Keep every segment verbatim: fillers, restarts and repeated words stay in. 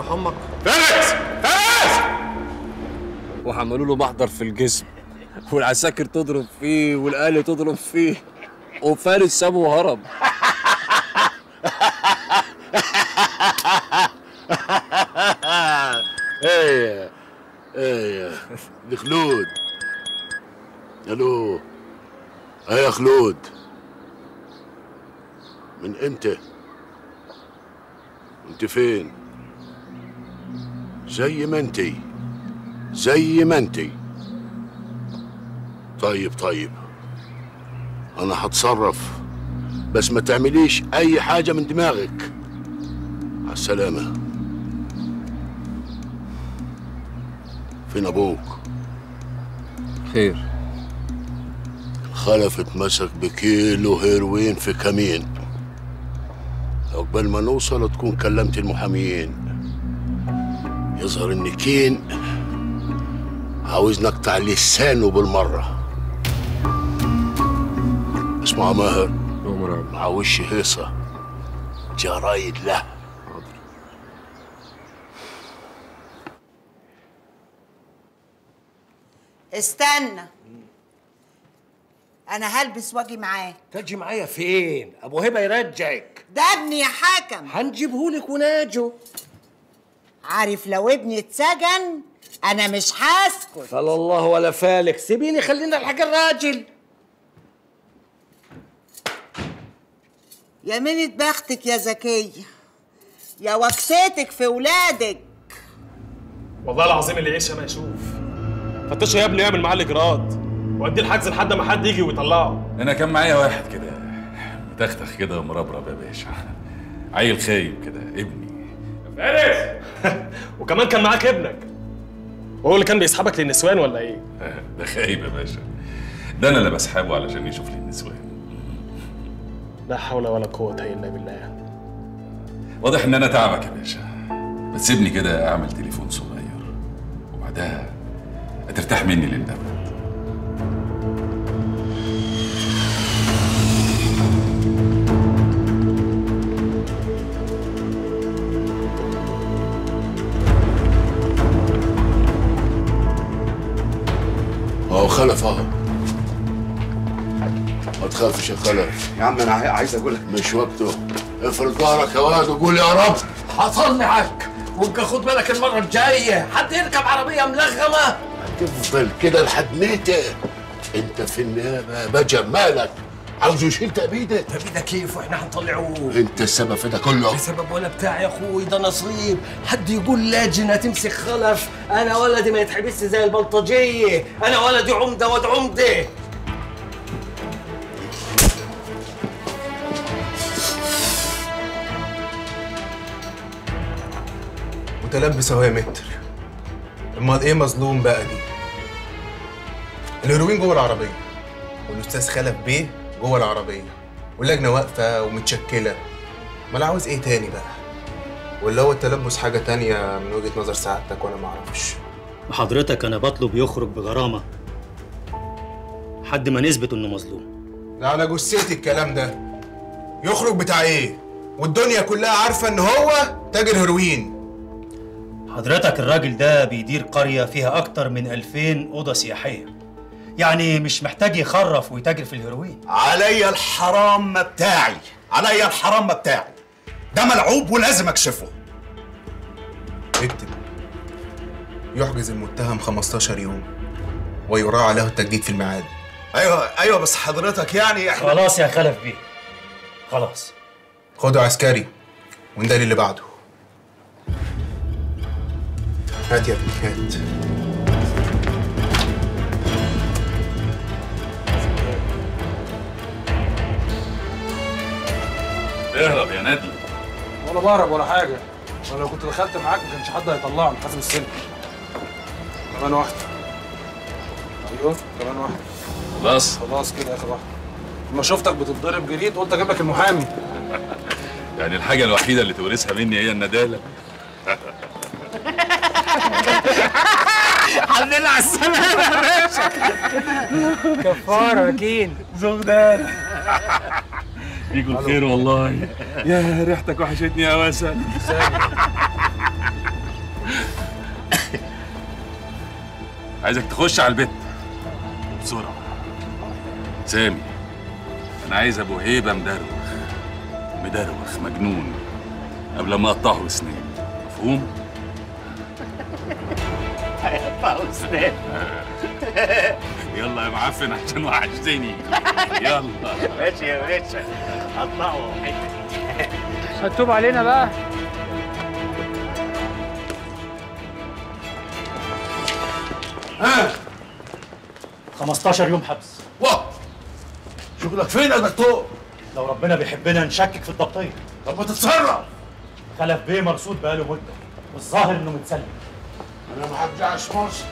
حمك فارس فارس، وعملوا له محضر في الجسم والعساكر تضرب فيه والأهل تضرب فيه وفارس سابه وهرب. ايه ايه دي خلود. الو ايه يا خلود، من امتى انت فين؟ زي ما انتي زي ما انتي. طيب طيب انا هتصرف، بس ما تعمليش اي حاجه من دماغك. على السلامه. فين ابوك؟ خير الخلف اتمسك بكيلو هيروين في كمين. عقبال ما نوصل تكون كلمت المحاميين. يظهر ان كين عاوز نقطع لسانه بالمره. اسمع ماهر، معوش هيصه جرايد له. استنى انا هلبس واجي معاك. تجي معايا فين؟ ابو هيبه يرجعك. ده ابني يا حاكم. هنجيبهولك وناجو. عارف لو ابني اتسجن انا مش هسكت. فلا الله ولا فالك، سيبيني خلينا الحاج الراجل. يا منة بختك يا زكيه، يا وكستك في ولادك. والله العظيم اللي يعيش ما يشوف. فتشوا يا ابني يعمل معاه الاجراءات واديه الحجز لحد ما حد يجي ويطلعه. انا كان معايا واحد كده متختخ كده ومربرب يا باشا، عيل خايب كده ابني فارس. وكمان كان معاك ابنك، وهو اللي كان بيسحبك للنسوان ولا ايه؟ ده خايب يا باشا، ده انا اللي بسحبه علشان يشوف لي النسوان. لا حول ولا قوة الا بالله. واضح ان انا تعبك يا باشا، ما تسيبني كده اعمل تليفون صغير وبعدها هترتاح مني للابد. هو خلف اهو. ما تخافش يا خلف يا عم، انا عايز اقول لك مش وقته. افرد ظهرك يا واد وقول يا رب. حصل معاك وانت خد بالك المره الجايه حد يركب عربيه ملغمه هتفضل كده لحد متى انت في النيابه. بجمالك عاوزه يشيل تأبيدك. تأبيدك كيف واحنا هنطلعوه؟ انت السبب في ده كله. لا سبب ولا بتاع يا اخوي، ده نصيب. حد يقول لاجنه تمسك خلف. انا ولدي ما يتحبسش زي البلطجيه، انا ولدي عمده واد عمده. متلبس اهو يا متر. امال ايه مظلوم بقى دي؟ الهيروين جوه العربيه والاستاذ خلف بيه جوه العربيه واللجنه واقفه ومتشكله. امال عاوز ايه تاني بقى؟ ولا هو التلبس حاجه تانيه من وجهه نظر سعادتك وانا معرفش؟ حضرتك انا بطلب يخرج بغرامه حد ما نثبت انه مظلوم. لا على جثتي الكلام ده. يخرج بتاع ايه؟ والدنيا كلها عارفه ان هو تاجر هيروين. حضرتك الراجل ده بيدير قرية فيها أكتر من ألفين أوضة سياحية، يعني مش محتاج يخرف ويتاجر في الهيروين. عليا الحرام بتاعي، عليا الحرام بتاعي، ده ملعوب ولازم أكشفه. اكتب يحجز المتهم خمستاشر يوم ويراعى له التجديد في الميعاد. أيوه أيوه بس حضرتك يعني احنا خلاص يا خلف بيه خلاص. خده عسكري ونداري اللي بعده. هات يا ابني هات. اهرب يا نادي. ولا بهرب ولا حاجه، ولو كنت دخلت معاك ما كانش حد هيطلعني. حاسب السلك. كمان واحده. ايوه كمان واحده. خلاص خلاص كده اخر واحده. لما شفتك بتتضرب جريت قلت اجيب لك المحامي. يعني الحاجه الوحيده اللي تورثها مني هي النداله. الحمد لله على السلامة يا باشا. كفارة كين زغدانة. ليكوا الخير والله. يا ريحتك وحشتني يا وسام. عايزك تخش على البيت بسرعه. سامي، انا عايز ابو هيبه مدروخ مدروخ مجنون قبل ما اقطعه اسنان، مفهوم؟ هيقطعه اسنان. يلا يا معفن عشان وحشتني. يلا ماشي يا باشا، هقطعه حته. مكتوب علينا بقى. ها خمستاشر يوم حبس. واه شغلك فين يا دكتور؟ لو ربنا بيحبنا نشكك في الضبطيه. طب ما تتصرف. خلف بيه مرصود بقاله مده والظاهر انه متسلم. انا ما هرجعش مصر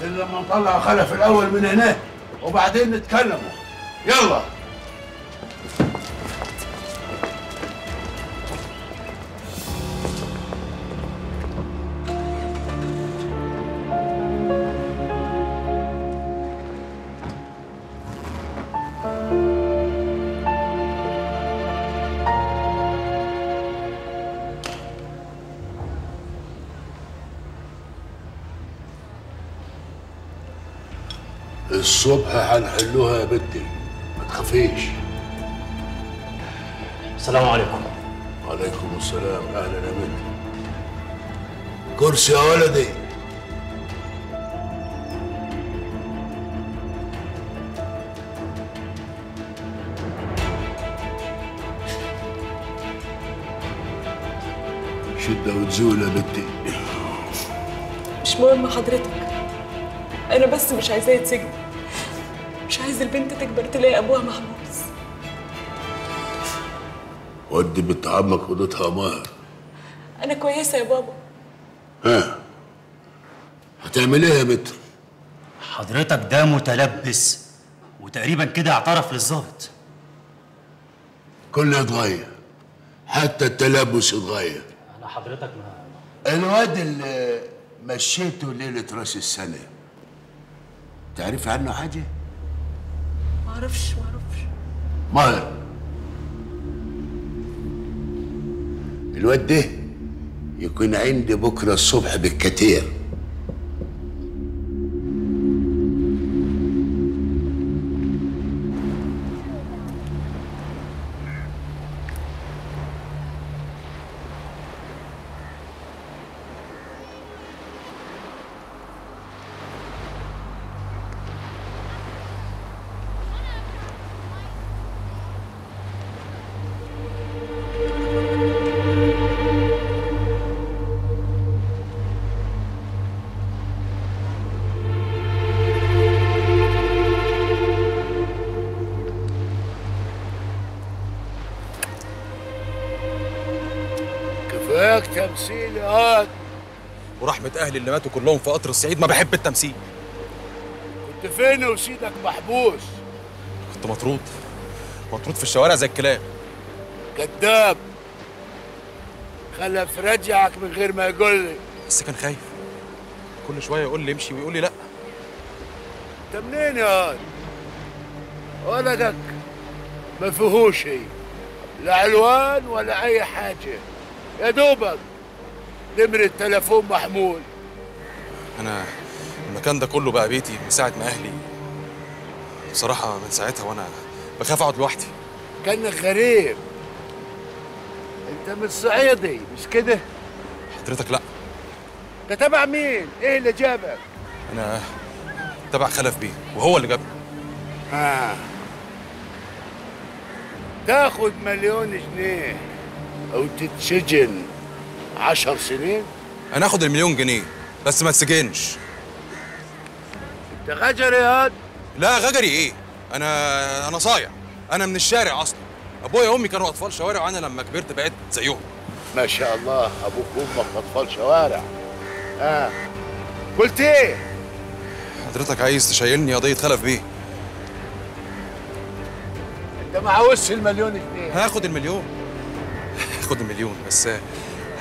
الا لما نطلع خلف الاول من هناك وبعدين نتكلموا. يلا الصبح هنحلوها يا بنتي، ما تخافيش. السلام عليكم. وعليكم السلام، اهلا يا بنتي. كرسي يا ولدي. شده وتزول يا بنتي. مش مهم حضرتك، انا بس مش عايزاه يتسجن. مش عايز البنت تكبر تلاقي ابوها محبوس. ودي بنت عمك اوضتها يا ماهر. انا كويسه يا بابا. ها هتعمل ايه يا متر؟ حضرتك ده متلبس وتقريبا كده اعترف للظابط. كله اتغير، حتى التلبس اتغير. انا حضرتك ما الواد اللي مشيته ليله راس السنه تعرف عنه حاجه؟ معرفش معرفش. ماهر، الواد ده يكون عندي بكره الصبح بالكتير. تمثيل ياض، ورحمة أهلي اللي ماتوا كلهم في قطر الصعيد. ما بحب التمثيل. كنت فين وسيدك محبوس؟ كنت مطرود مطرود في الشوارع زي الكلاب. كذاب، خلف رجعك من غير ما يقول لي. بس كان خايف، كل شوية يقول لي امشي ويقول لي لأ. أنت منين ياض؟ ولدك ما فيهوش لا علوان ولا أي حاجة، يا دوبك نمر التليفون محمول. انا المكان ده كله بقى بيتي من ساعه ما اهلي. بصراحه من ساعتها وانا بخاف اقعد لوحدي. كانك غريب. انت من الصعيدي مش كده؟ حضرتك لا. ده تبع مين؟ ايه اللي جابك؟ انا تبع خلف بيه وهو اللي جابني. اه تاخد مليون جنيه أو تتسجن عشر سنين؟ أنا آخد المليون جنيه بس ما تسجنش. أنت غجري يا هاد؟ لا غجري إيه؟ أنا أنا صايع، أنا من الشارع أصلاً. أبويا وأمي كانوا أطفال شوارع وأنا لما كبرت بقيت زيهم. ما شاء الله، أبوك وأمك أطفال شوارع. آه قلت إيه؟ حضرتك عايز تشيلني قضية خلف بيه. أنت ما عاوزش المليون جنيه. هاخد المليون. خد المليون بس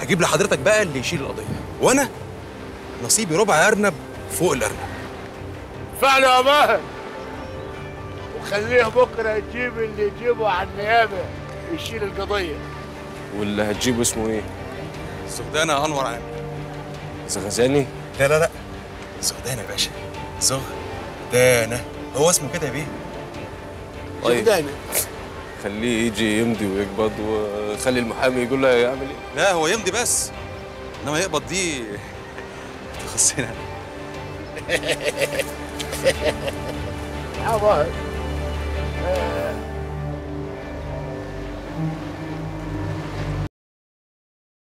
هجيب لحضرتك بقى اللي يشيل القضيه، وانا نصيبي ربع ارنب فوق الارنب. فعلا يا ماهر، وخليه بكره يجيب اللي يجيبه على النيابه يشيل القضيه. واللي هتجيبه اسمه ايه؟ زغدانة انور عامر. زغزاني؟ لا لا لا، زغدانة يا باشا. زغدانة هو اسمه كده يا بيه. طيب زغدانة خليه يجي يمضي ويقبض، وخلي المحامي يقول له يعمل ايه. لا هو يمضي بس، انما يقبض دي تخصنا. يا ماهر